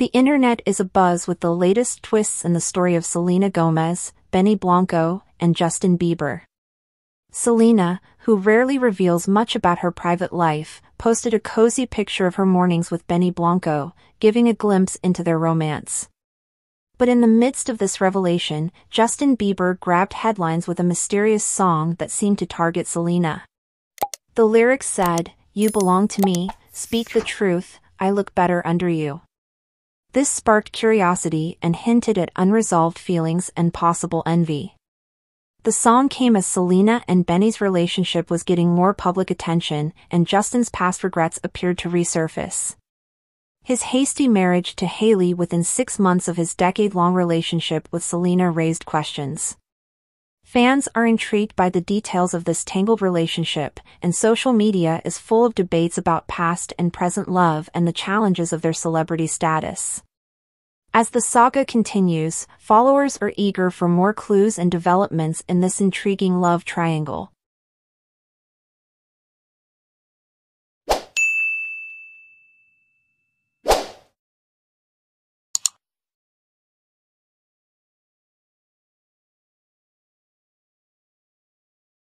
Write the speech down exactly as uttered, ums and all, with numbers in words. The internet is abuzz with the latest twists in the story of Selena Gomez, Benny Blanco, and Justin Bieber. Selena, who rarely reveals much about her private life, posted a cozy picture of her mornings with Benny Blanco, giving a glimpse into their romance. But in the midst of this revelation, Justin Bieber grabbed headlines with a mysterious song that seemed to target Selena. The lyrics said, "You belong to me, speak the truth, I look better under you." This sparked curiosity and hinted at unresolved feelings and possible envy. The song came as Selena and Benny's relationship was getting more public attention, and Justin's past regrets appeared to resurface. His hasty marriage to Hailey within six months of his decade-long relationship with Selena raised questions. Fans are intrigued by the details of this tangled relationship, and social media is full of debates about past and present love and the challenges of their celebrity status. As the saga continues, followers are eager for more clues and developments in this intriguing love triangle.